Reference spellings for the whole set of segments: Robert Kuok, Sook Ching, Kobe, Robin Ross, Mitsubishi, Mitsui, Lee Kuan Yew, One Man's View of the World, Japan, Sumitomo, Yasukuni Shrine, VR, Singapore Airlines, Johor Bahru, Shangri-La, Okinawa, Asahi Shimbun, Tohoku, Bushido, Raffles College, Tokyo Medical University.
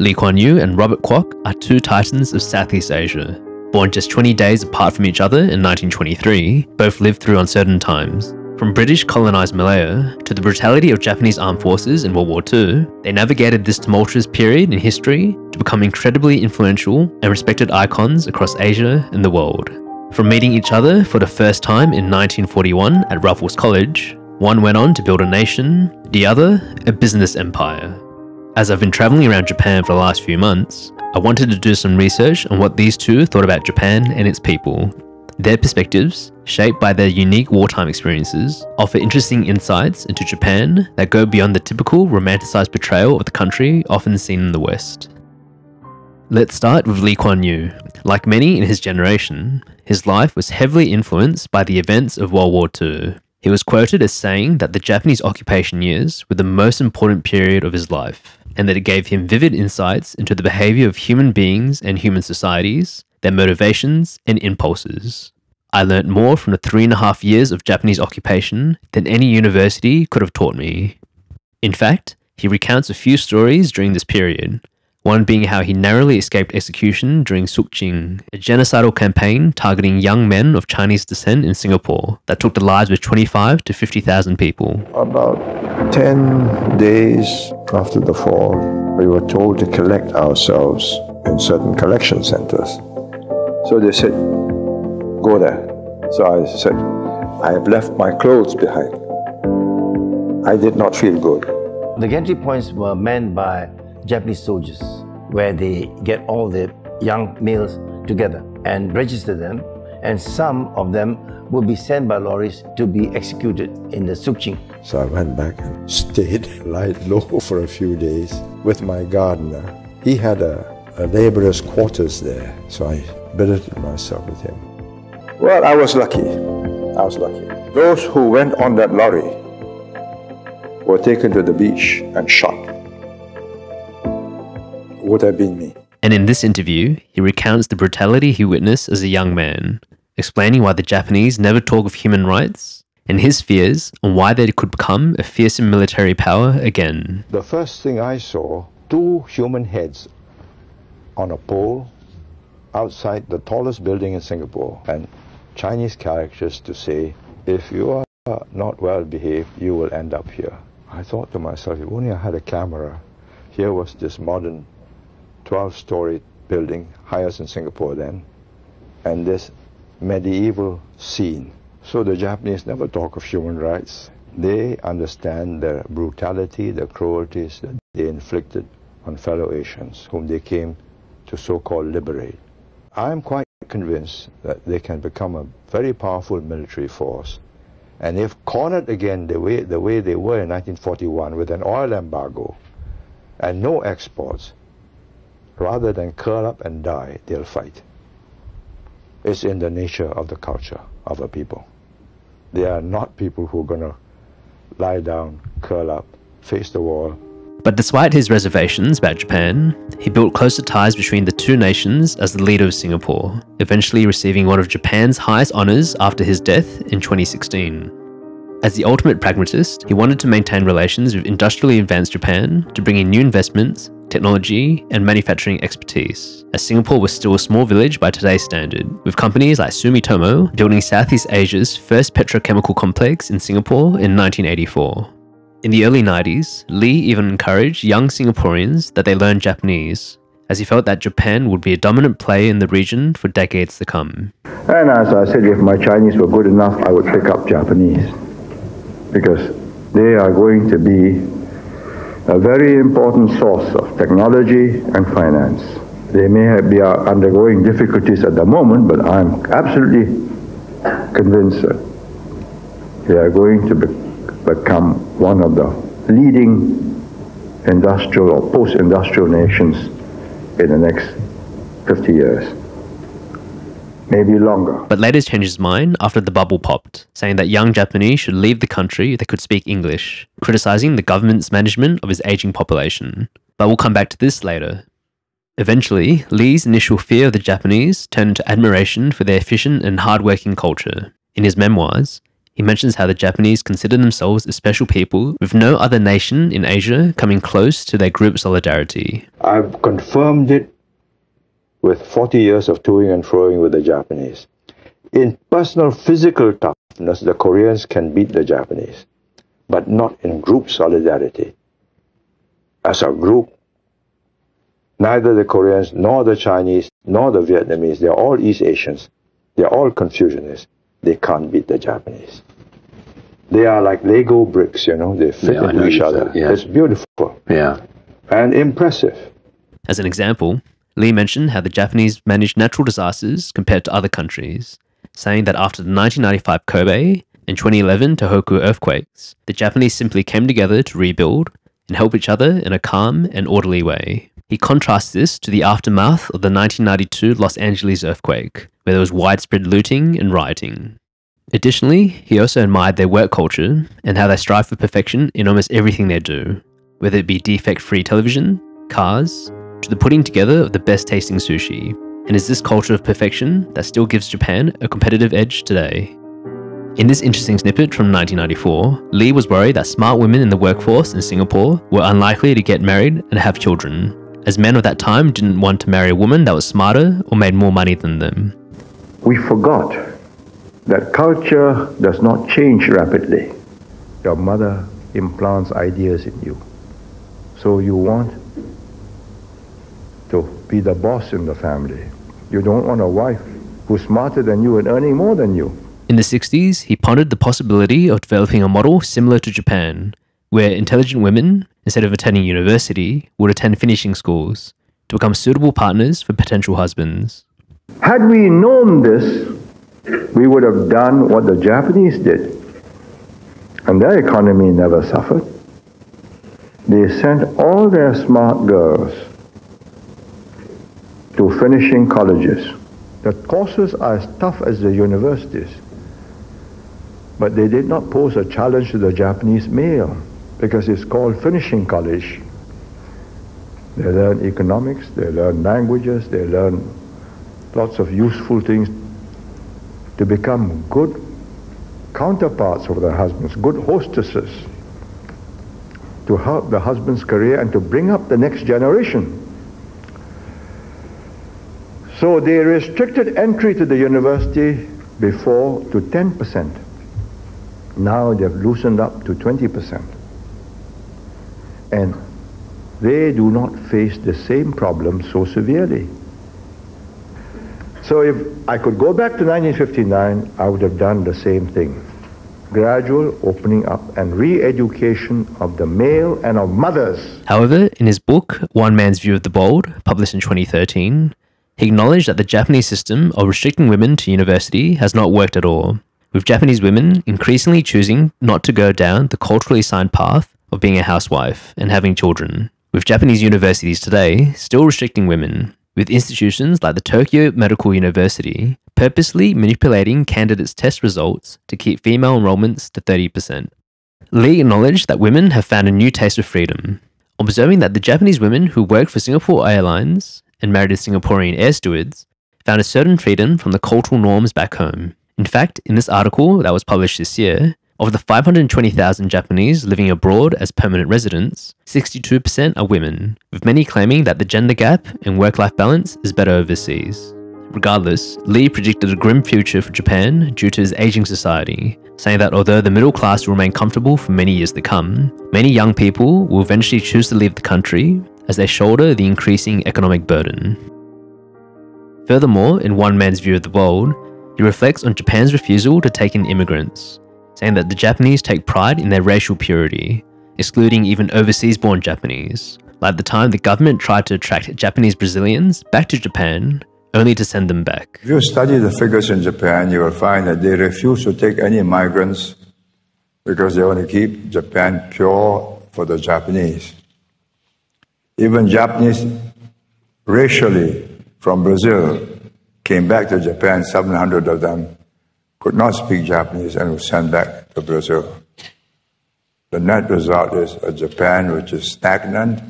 Lee Kuan Yew and Robert Kuok are two titans of Southeast Asia. Born just 20 days apart from each other in 1923, both lived through uncertain times. From British colonised Malaya to the brutality of Japanese armed forces in World War II, they navigated this tumultuous period in history to become incredibly influential and respected icons across Asia and the world. From meeting each other for the first time in 1941 at Raffles College, one went on to build a nation, the other a business empire. As I've been travelling around Japan for the last few months, I wanted to do some research on what these two thought about Japan and its people. Their perspectives, shaped by their unique wartime experiences, offer interesting insights into Japan that go beyond the typical romanticised portrayal of the country often seen in the West. Let's start with Lee Kuan Yew. Like many in his generation, his life was heavily influenced by the events of World War II. He was quoted as saying that the Japanese occupation years were the most important period of his life, and that it gave him vivid insights into the behaviour of human beings and human societies, their motivations and impulses. I learnt more from the 3.5 years of Japanese occupation than any university could have taught me. In fact, he recounts a few stories during this period, one being how he narrowly escaped execution during Sook Ching, a genocidal campaign targeting young men of Chinese descent in Singapore that took the lives of 25,000 to 50,000 people. About 10 days after the fall, we were told to collect ourselves in certain collection centres. So they said, go there. So I said, I have left my clothes behind. I did not feel good. The gantry points were manned by Japanese soldiers, where they get all the young males together and register them, and some of them will be sent by lorries to be executed in the Sukching. So I went back and stayed, lied low for a few days with my gardener. He had a labourer's quarters there, so I billeted myself with him. Well, I was lucky. Those who went on that lorry were taken to the beach and shot. Would have been me. And in this interview, he recounts the brutality he witnessed as a young man, explaining why the Japanese never talk of human rights and his fears on why they could become a fearsome military power again. The first thing I saw, two human heads on a pole outside the tallest building in Singapore, and Chinese characters to say, if you are not well behaved, you will end up here. I thought to myself, if only I had a camera. Here was this modern 12-storey building, highest in Singapore then, and this medieval scene. So the Japanese never talk of human rights. They understand the brutality, the cruelties that they inflicted on fellow Asians, whom they came to so-called liberate. I'm quite convinced that they can become a very powerful military force, and if cornered again the way they were in 1941 with an oil embargo and no exports, rather than curl up and die, they'll fight. It's in the nature of the culture of a people. They are not people who are going to lie down, curl up, face the wall. But despite his reservations about Japan, he built closer ties between the two nations as the leader of Singapore, eventually receiving one of Japan's highest honours after his death in 2016. As the ultimate pragmatist, he wanted to maintain relations with industrially advanced Japan to bring in new investments, technology and manufacturing expertise, as Singapore was still a small village by today's standard, with companies like Sumitomo building Southeast Asia's first petrochemical complex in Singapore in 1984. In the early 90s, Lee even encouraged young Singaporeans that they learn Japanese, as he felt that Japan would be a dominant player in the region for decades to come. And as I said, if my Chinese were good enough, I would pick up Japanese, because they are going to be a very important source of technology and finance. They may be undergoing difficulties at the moment, but I'm absolutely convinced that they are going to become one of the leading industrial or post-industrial nations in the next 50 years, maybe longer. But later changed his mind after the bubble popped, saying that young Japanese should leave the country if they could speak English, criticising the government's management of his ageing population. But we'll come back to this later. Eventually, Lee's initial fear of the Japanese turned into admiration for their efficient and hard-working culture. In his memoirs, he mentions how the Japanese consider themselves a special people, with no other nation in Asia coming close to their group solidarity. I've confirmed it with 40 years of toing and froing with the Japanese. In personal physical toughness, the Koreans can beat the Japanese, but not in group solidarity. As a group, neither the Koreans, nor the Chinese, nor the Vietnamese, they're all East Asians, they're all Confucianists, they can't beat the Japanese. They are like Lego bricks, you know, they fit into each other. Yeah. It's beautiful and impressive. As an example, Lee mentioned how the Japanese managed natural disasters compared to other countries, saying that after the 1995 Kobe and 2011 Tohoku earthquakes, the Japanese simply came together to rebuild and help each other in a calm and orderly way. He contrasts this to the aftermath of the 1992 Los Angeles earthquake, where there was widespread looting and rioting. Additionally, he also admired their work culture and how they strive for perfection in almost everything they do, whether it be defect-free television, cars, to the putting together of the best-tasting sushi. And it's this culture of perfection that still gives Japan a competitive edge today. In this interesting snippet from 1994, Lee was worried that smart women in the workforce in Singapore were unlikely to get married and have children, as men of that time didn't want to marry a woman that was smarter or made more money than them. We forgot that culture does not change rapidly. Your mother implants ideas in you. So you want to be the boss in the family. You don't want a wife who's smarter than you and earning more than you. In the 60s, he pondered the possibility of developing a model similar to Japan, where intelligent women, instead of attending university, would attend finishing schools to become suitable partners for potential husbands. Had we known this, we would have done what the Japanese did, and their economy never suffered. They sent all their smart girls to finishing colleges. The courses are as tough as the universities, but they did not pose a challenge to the Japanese male because it's called finishing college. They learn economics, they learn languages, they learn lots of useful things to become good counterparts of their husbands, good hostesses, to help the husband's career and to bring up the next generation. So they restricted entry to the university before to 10%. Now they've loosened up to 20%. And they do not face the same problem so severely. So if I could go back to 1959, I would have done the same thing. Gradual opening up and re-education of the male and of mothers. However, in his book, One Man's View of the World, published in 2013, he acknowledged that the Japanese system of restricting women to university has not worked at all, with Japanese women increasingly choosing not to go down the culturally assigned path of being a housewife and having children, with Japanese universities today still restricting women, with institutions like the Tokyo Medical University purposely manipulating candidates' test results to keep female enrollments to 30%. Lee acknowledged that women have found a new taste of freedom, observing that the Japanese women who worked for Singapore Airlines and married as Singaporean air stewards found a certain freedom from the cultural norms back home. In fact, in this article that was published this year, of the 520,000 Japanese living abroad as permanent residents, 62% are women, with many claiming that the gender gap and work-life balance is better overseas. Regardless, Lee predicted a grim future for Japan due to his aging society, saying that although the middle class will remain comfortable for many years to come, many young people will eventually choose to leave the country as they shoulder the increasing economic burden. Furthermore, in One Man's View of the World, he reflects on Japan's refusal to take in immigrants, saying that the Japanese take pride in their racial purity, excluding even overseas-born Japanese, like the time the government tried to attract Japanese Brazilians back to Japan, only to send them back. If you study the figures in Japan, you will find that they refuse to take any migrants because they want to keep Japan pure for the Japanese. Even Japanese racially from Brazil came back to Japan, 700 of them could not speak Japanese and were sent back to Brazil. The net result is a Japan which is stagnant,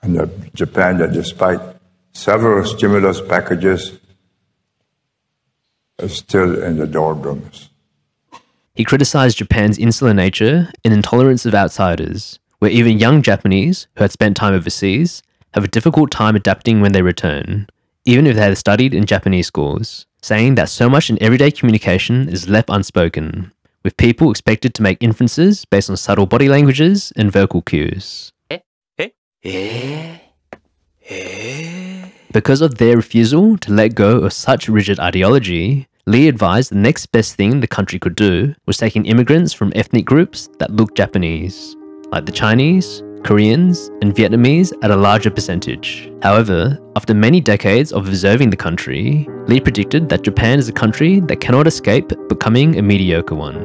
and a Japan that, despite several stimulus packages, is still in the doldrums. He criticized Japan's insular nature and intolerance of outsiders, where even young Japanese who had spent time overseas have a difficult time adapting when they return, even if they had studied in Japanese schools, saying that so much in everyday communication is left unspoken, with people expected to make inferences based on subtle body languages and vocal cues. Because of their refusal to let go of such rigid ideology, Lee advised the next best thing the country could do was taking immigrants from ethnic groups that looked Japanese, like the Chinese, Koreans, and Vietnamese at a larger percentage. However, after many decades of observing the country, Lee predicted that Japan is a country that cannot escape becoming a mediocre one.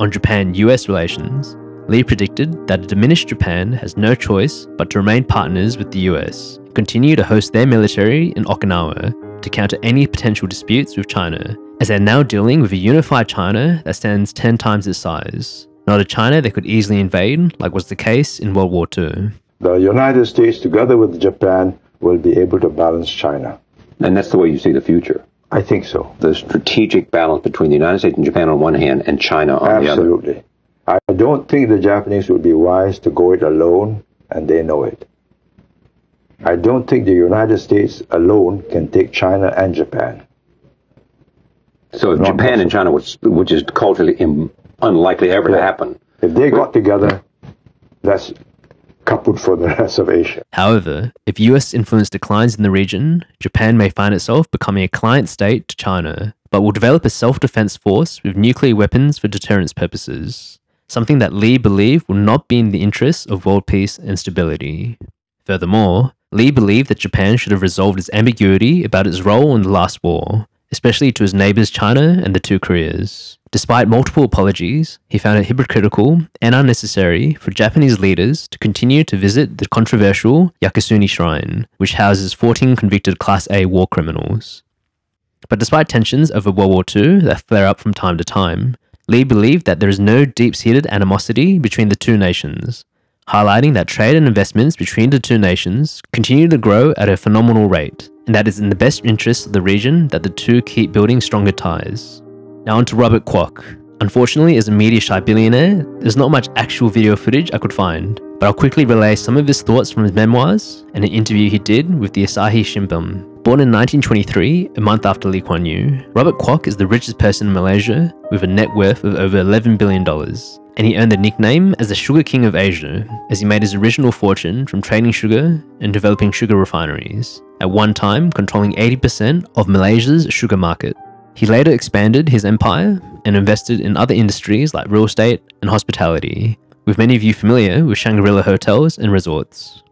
On Japan-US relations, Lee predicted that a diminished Japan has no choice but to remain partners with the US, and continue to host their military in Okinawa to counter any potential disputes with China, as they're now dealing with a unified China that stands 10 times its size, not a China that could easily invade like was the case in World War II. The United States, together with Japan, will be able to balance China. And that's the way you see the future? I think so. The strategic balance between the United States and Japan on one hand and China on the other. Absolutely. I don't think the Japanese would be wise to go it alone, and they know it. I don't think the United States alone can take China and Japan. So if Japan and China, which is culturally unlikely ever to happen. If they got together, that's kaput for the rest of Asia. However, if US influence declines in the region, Japan may find itself becoming a client state to China, but will develop a self-defense force with nuclear weapons for deterrence purposes, something that Lee believed will not be in the interests of world peace and stability. Furthermore, Lee believed that Japan should have resolved its ambiguity about its role in the last war, especially to his neighbors China and the two Koreas. Despite multiple apologies, he found it hypocritical and unnecessary for Japanese leaders to continue to visit the controversial Yasukuni Shrine, which houses 14 convicted Class A war criminals. But despite tensions over World War II that flare up from time to time, Lee believed that there is no deep-seated animosity between the two nations, highlighting that trade and investments between the two nations continue to grow at a phenomenal rate, and that it's in the best interest of the region that the two keep building stronger ties. Now on to Robert Kuok. Unfortunately, as a media-shy billionaire, there's not much actual video footage I could find, but I'll quickly relay some of his thoughts from his memoirs and an interview he did with the Asahi Shimbun. Born in 1923, a month after Lee Kuan Yew, Robert Kuok is the richest person in Malaysia with a net worth of over $11 billion, and he earned the nickname as the Sugar King of Asia, as he made his original fortune from trading sugar and developing sugar refineries, at one time controlling 80% of Malaysia's sugar market. He later expanded his empire and invested in other industries like real estate and hospitality, with many of you familiar with Shangri-La hotels and resorts.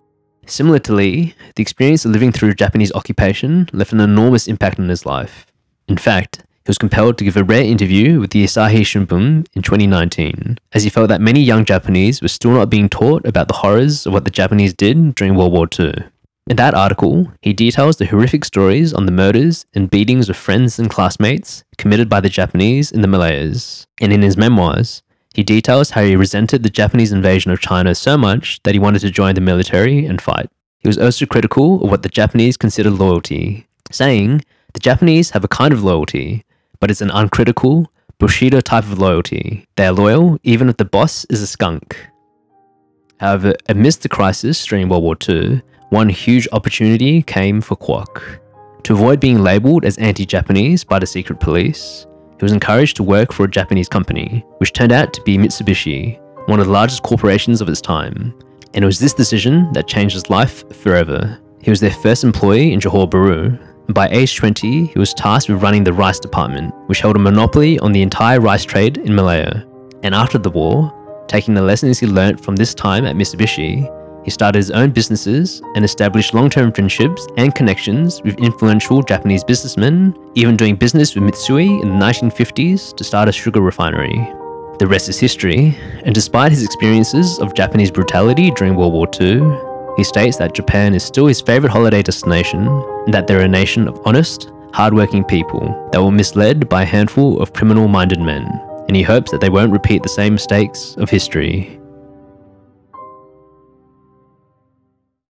Similar to Lee, the experience of living through Japanese occupation left an enormous impact on his life. In fact, he was compelled to give a rare interview with the Asahi Shimbun in 2019, as he felt that many young Japanese were still not being taught about the horrors of what the Japanese did during World War II. In that article, he details the horrific stories on the murders and beatings of friends and classmates committed by the Japanese in the Himalayas, and in his memoirs, he details how he resented the Japanese invasion of China so much that he wanted to join the military and fight. He was also critical of what the Japanese consider loyalty, saying, "The Japanese have a kind of loyalty, but it's an uncritical, Bushido type of loyalty. They are loyal even if the boss is a skunk." However, amidst the crisis during World War II, one huge opportunity came for Kuok. To avoid being labelled as anti-Japanese by the secret police, he was encouraged to work for a Japanese company, which turned out to be Mitsubishi, one of the largest corporations of its time, and it was this decision that changed his life forever. He was their first employee in Johor Bahru, and by age 20 he was tasked with running the rice department, which held a monopoly on the entire rice trade in Malaya. And after the war, taking the lessons he learnt from this time at Mitsubishi, he started his own businesses and established long-term friendships and connections with influential Japanese businessmen, even doing business with Mitsui in the 1950s to start a sugar refinery. The rest is history, and despite his experiences of Japanese brutality during World War II, he states that Japan is still his favourite holiday destination and that they're a nation of honest, hard-working people that were misled by a handful of criminal-minded men, and he hopes that they won't repeat the same mistakes of history.